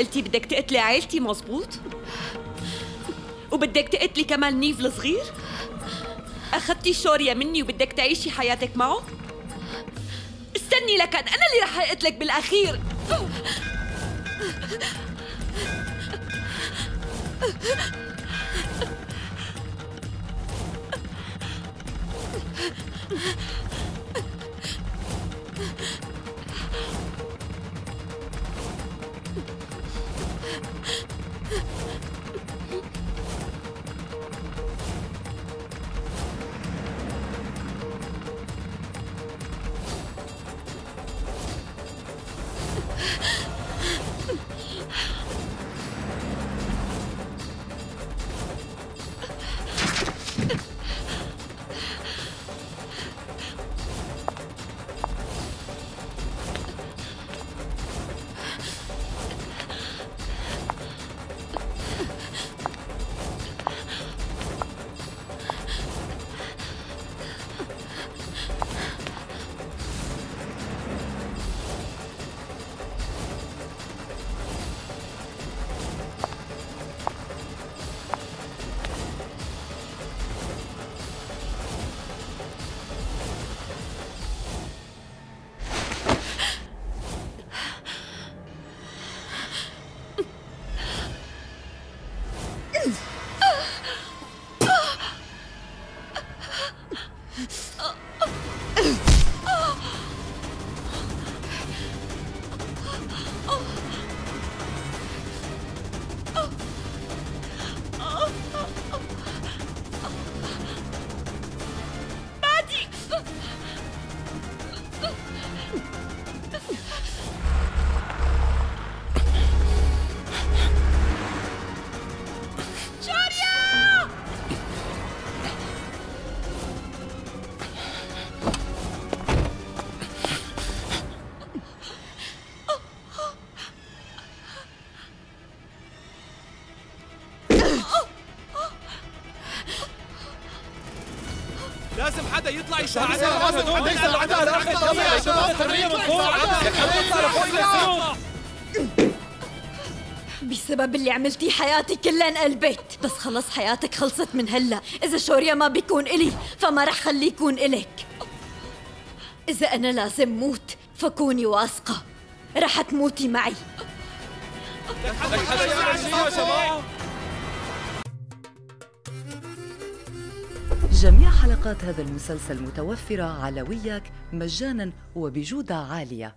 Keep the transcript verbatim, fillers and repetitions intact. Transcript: قلتي بدك تقتلي عائلتي، مزبوط؟ وبدك تقتلي كمان نيف الصغير؟ أخذتي شوريا مني وبدك تعيشي حياتك معه؟ استني لكن أنا اللي رح أقتلك بالأخير. لازم حدا يطلع يشهد بسبب اللي عملتيه. حياتي كلها انقلبت، بس خلص حياتك خلصت من هلا. اذا شوريا ما بيكون الي فما رح خليه يكون الك. اذا انا لازم موت فكوني واثقه رح تموتي معي. جميع حلقات هذا المسلسل متوفرة على وياك مجاناً وبجودة عالية.